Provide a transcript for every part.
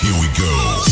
Here we go.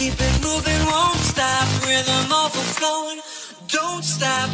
Keep it moving, won't stop. Rhythm overflowing, don't stop.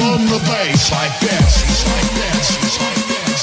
on the bass like this, like this, like this.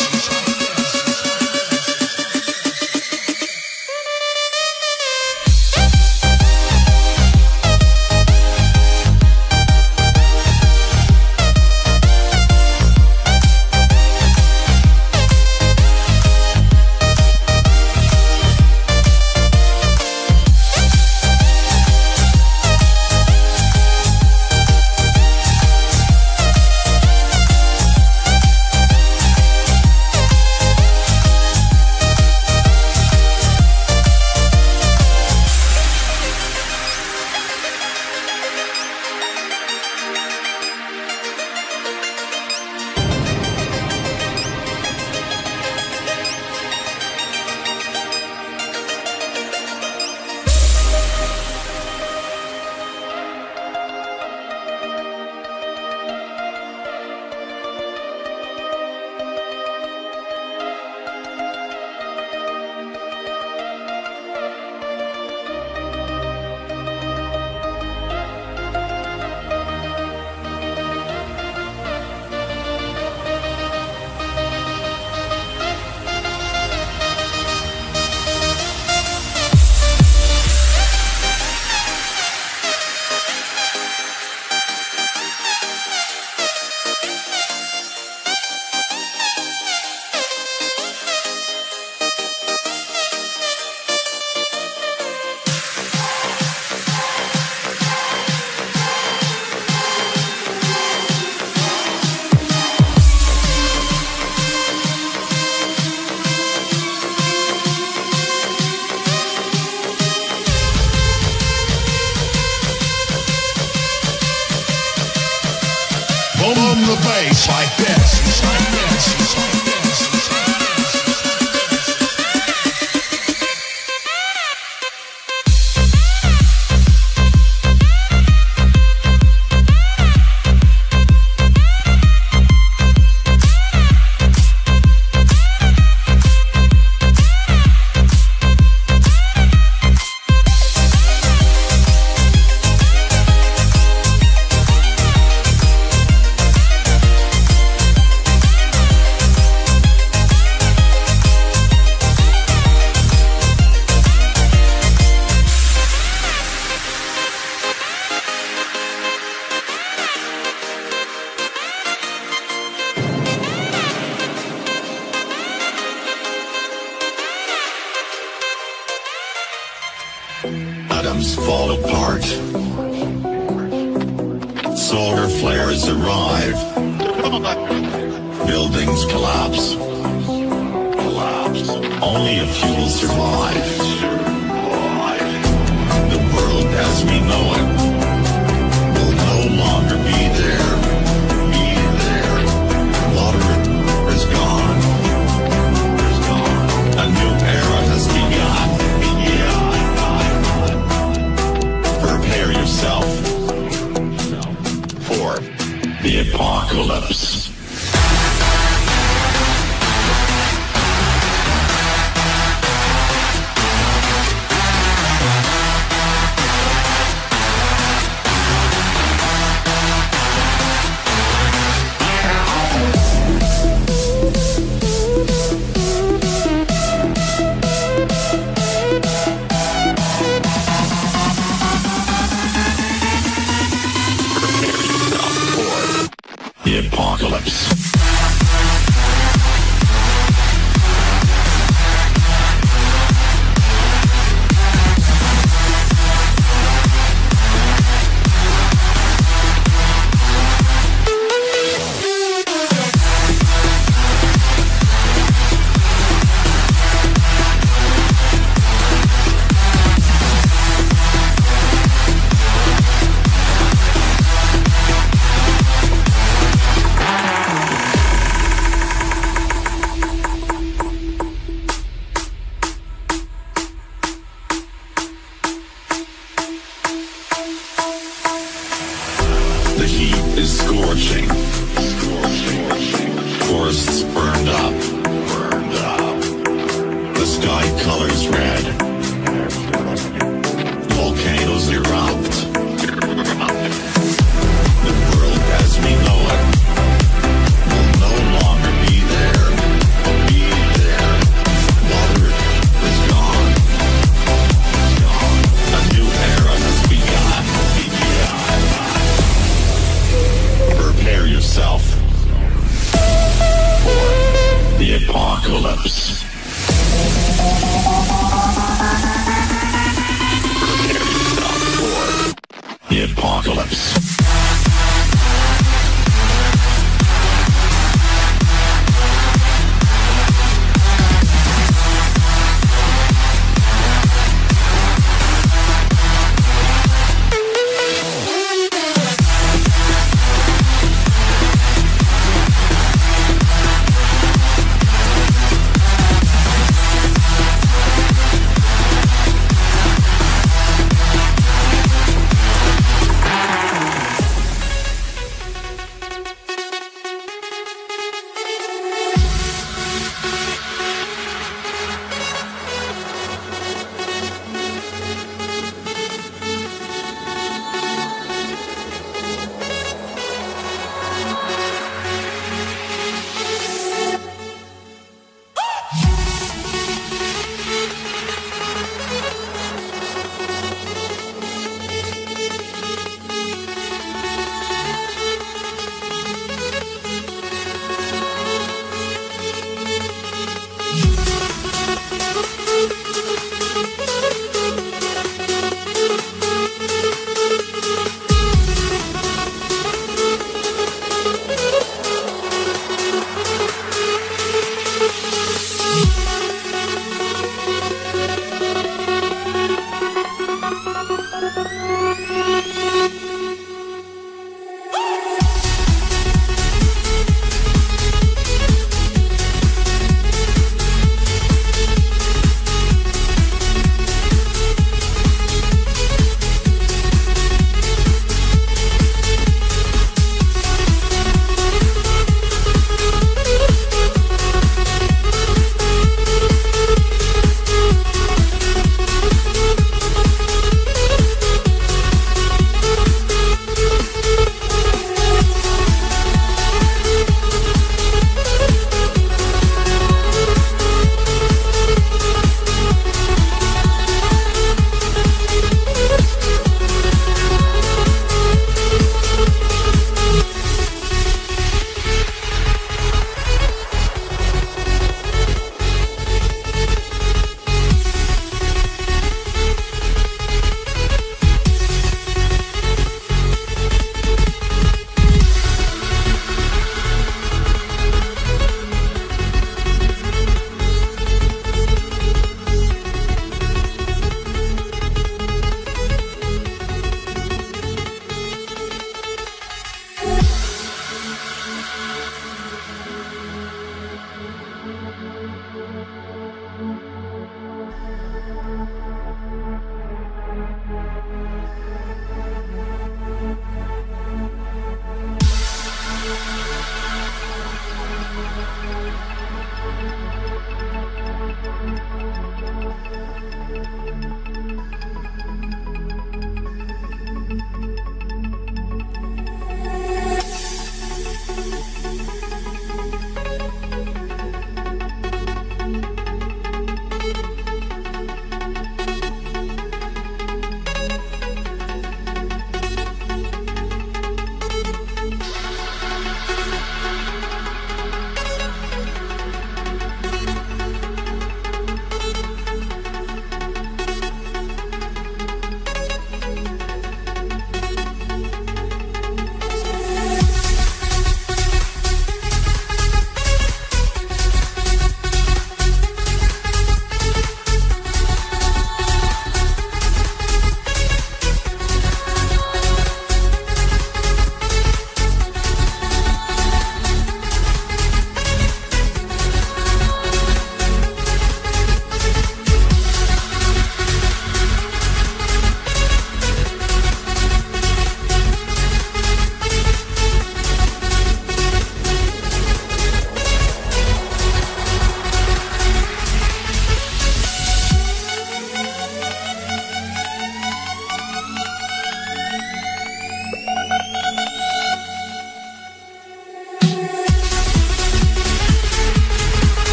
On the bass like this, like this, like this. Atoms fall apart. Solar flares arrive. Buildings collapse. Only a few will survive. The world as we know it will no longer be there. Water is gone. A new era has begun. Yourself for the apocalypse. Apocalypse. The heat is scorching. Forests burned up. The sky colors red. Volcanoes erupt. The world as we know it. apocalypse.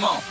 Come on.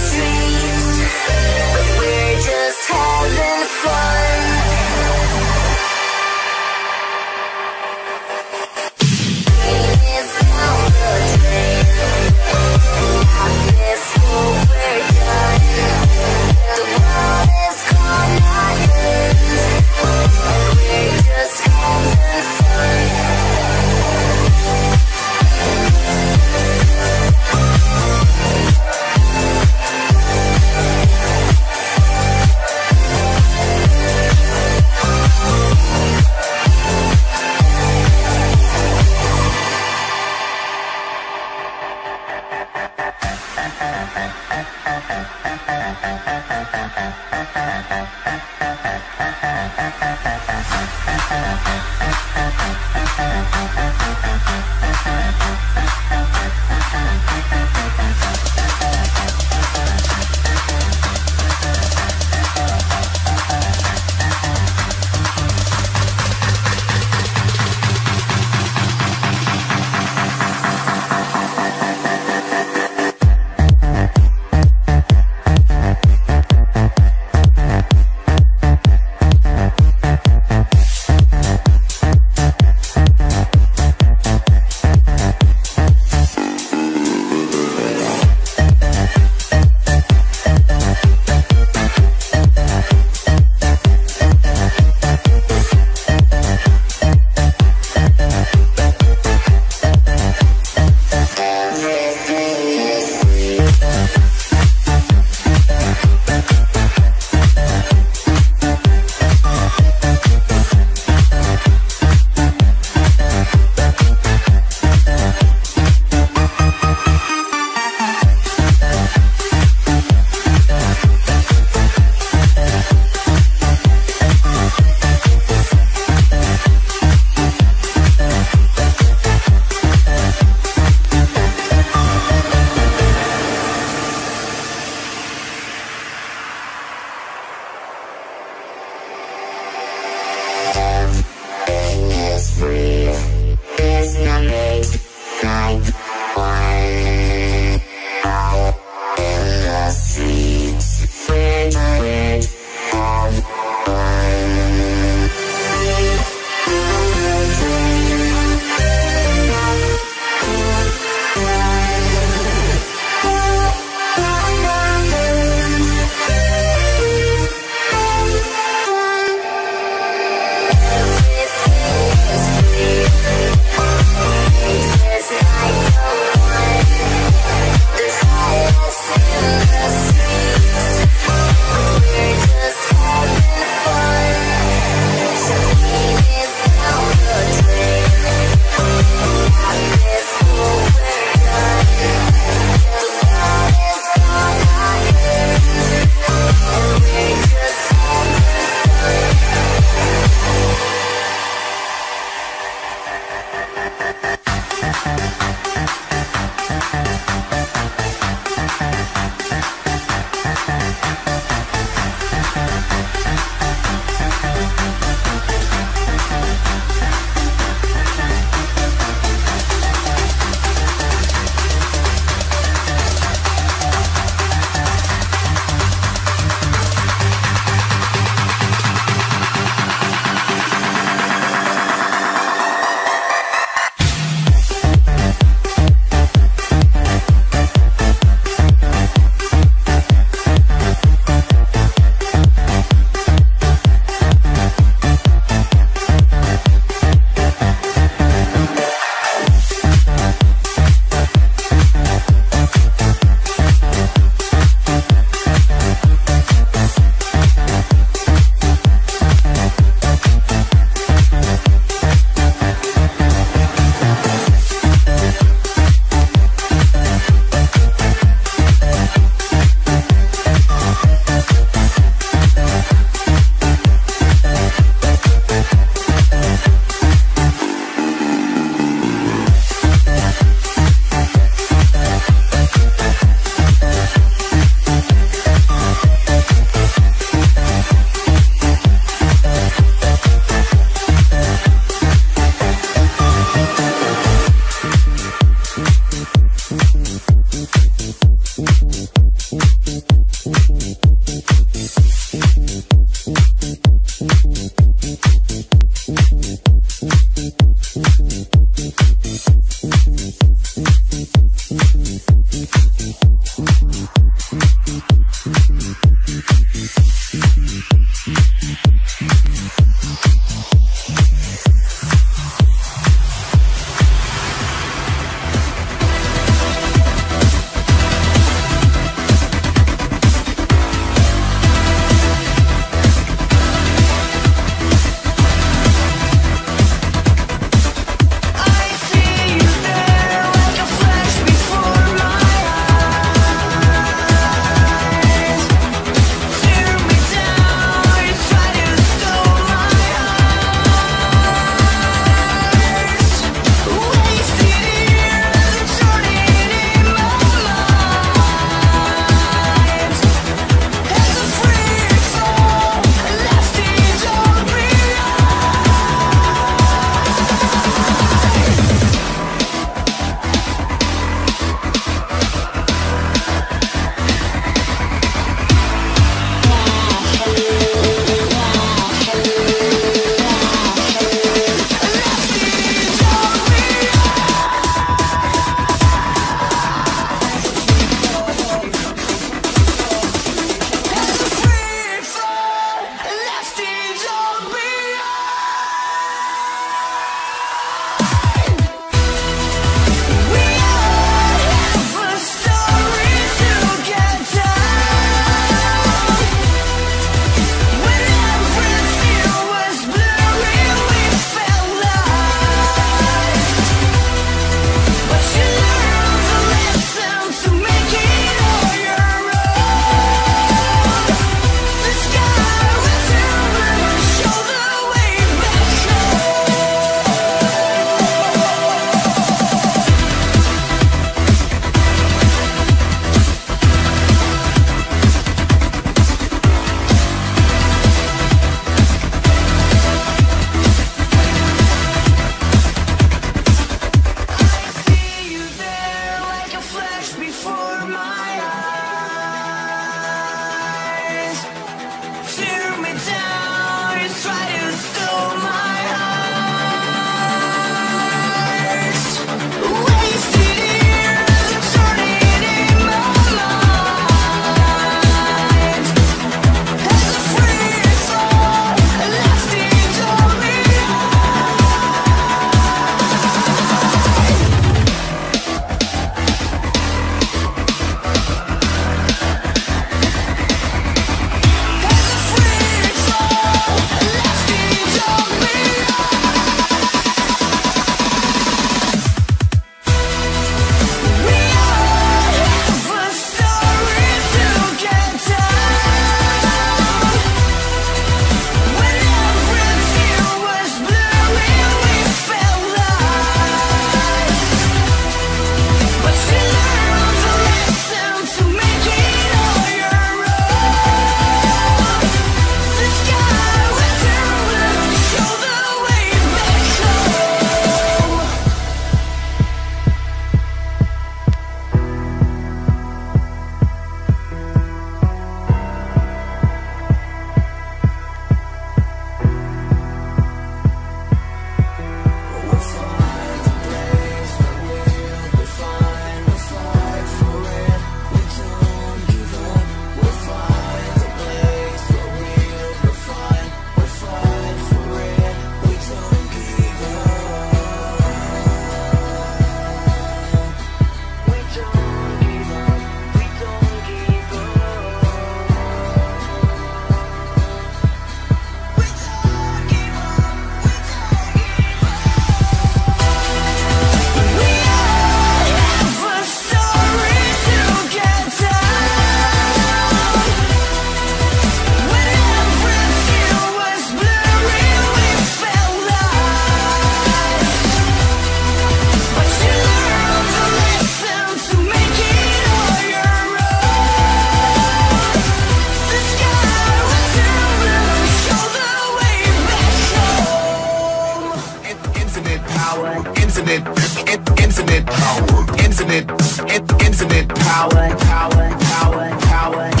Infinite power. Infinite power.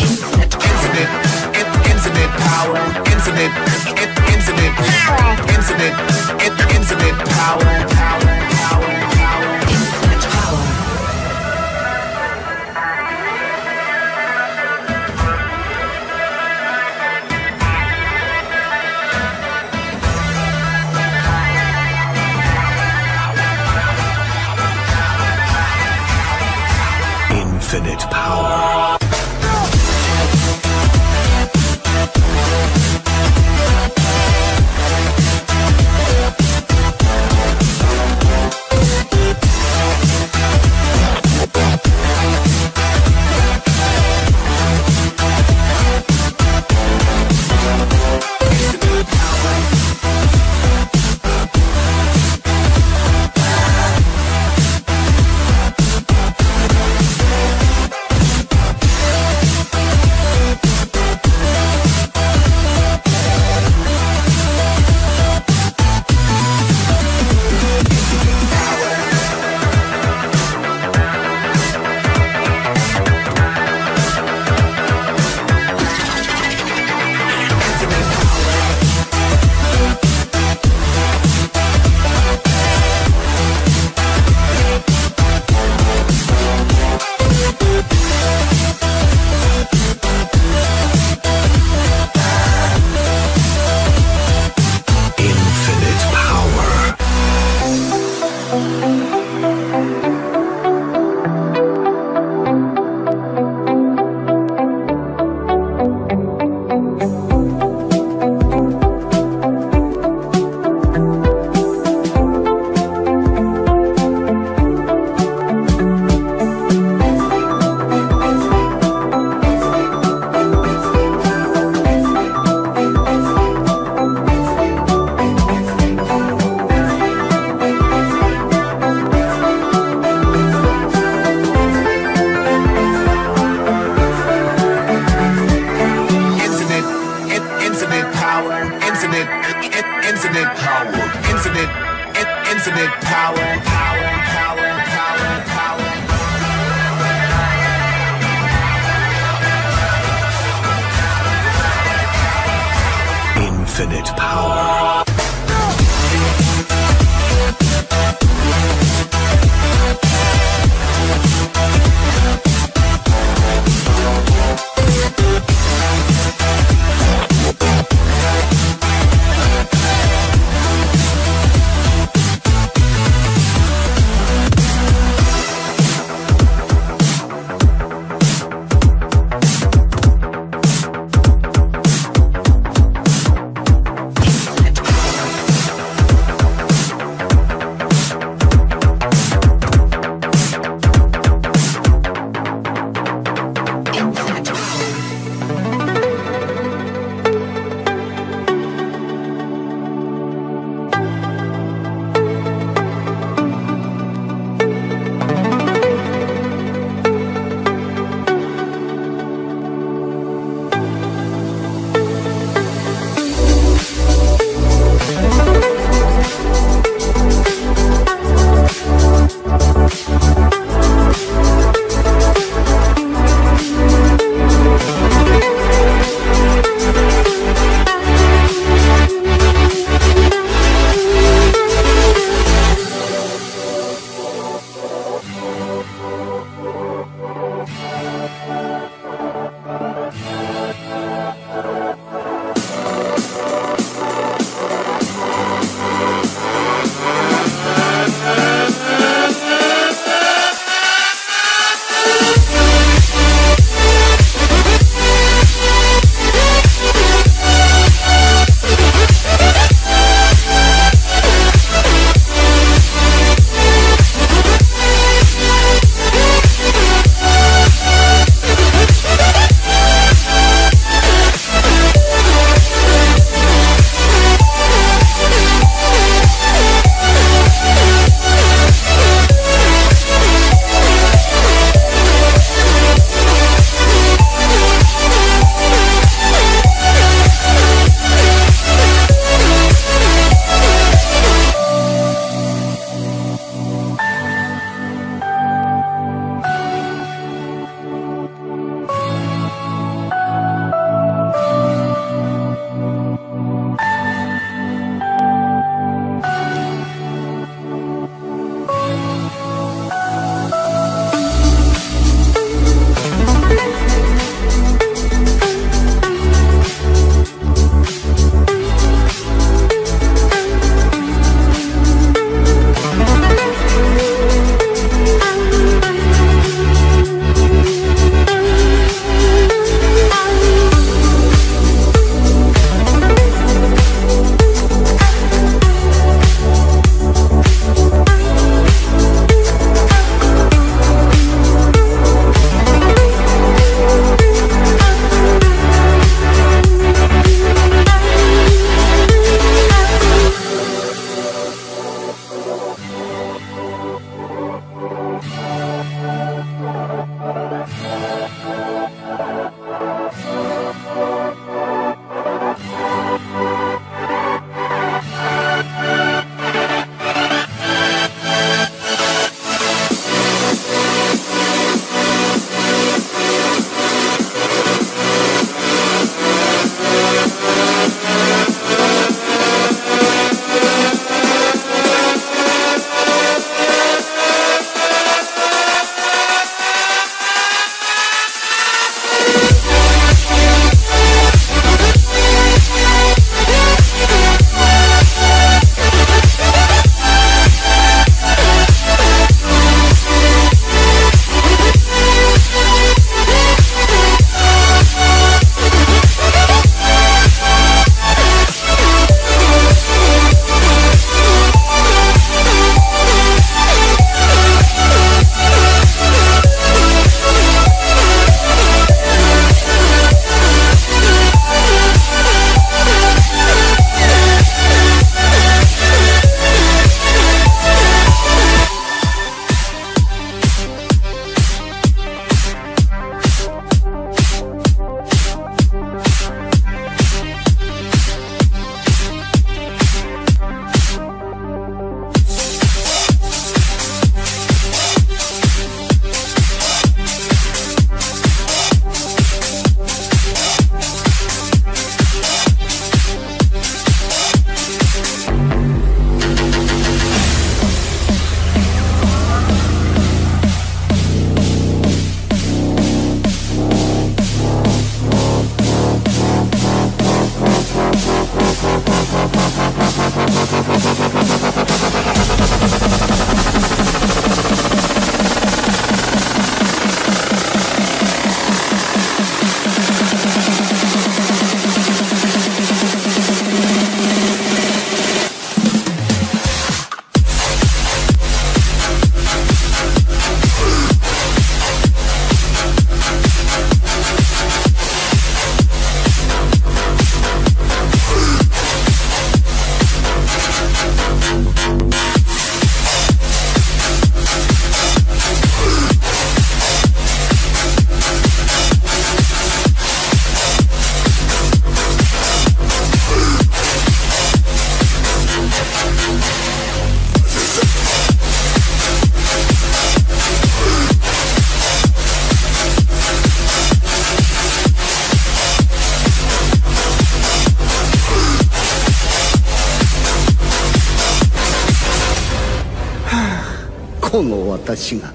この私が。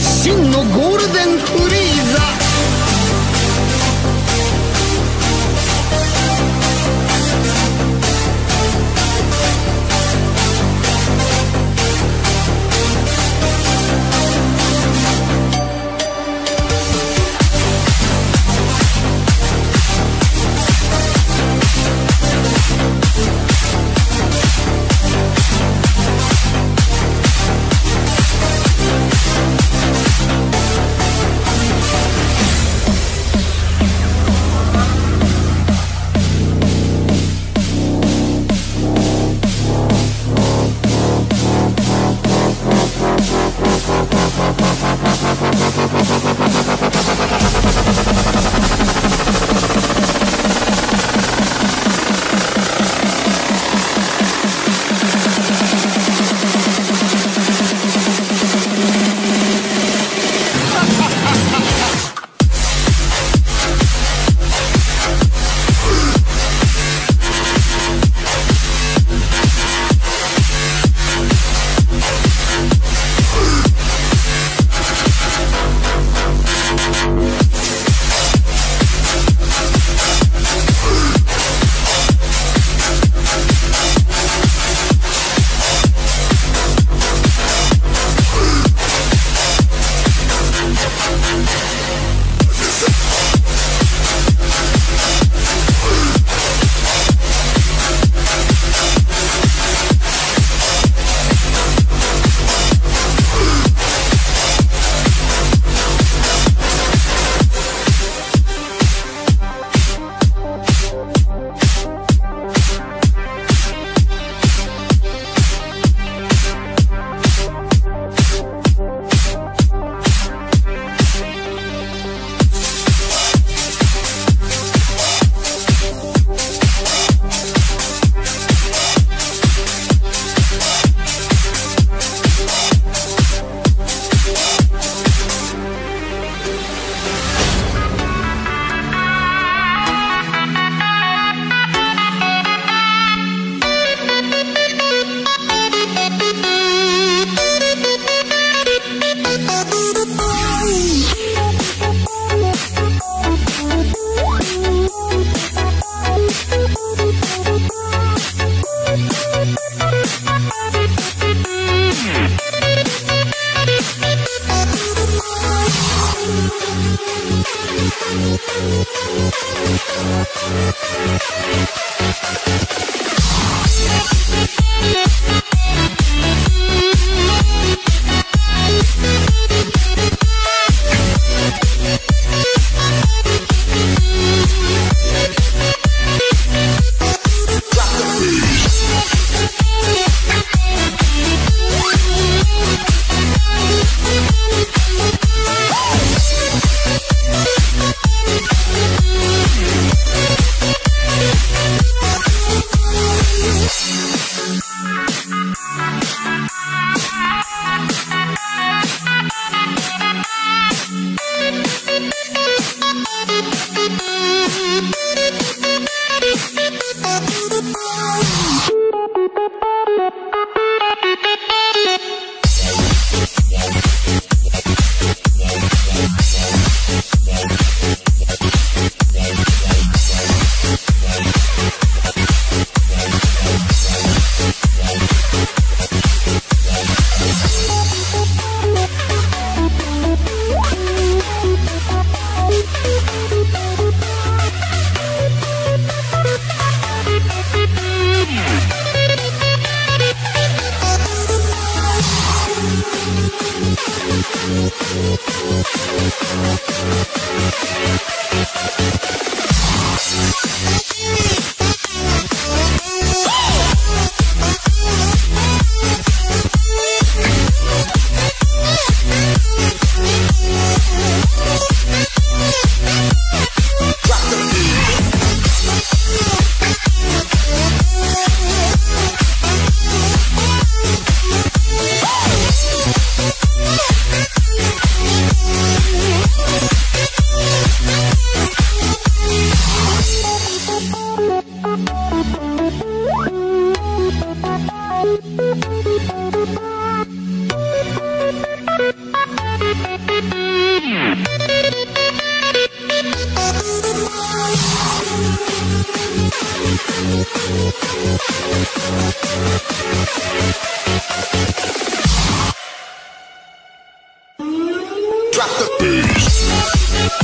真のゴールデンフリーザ。Drop the beat.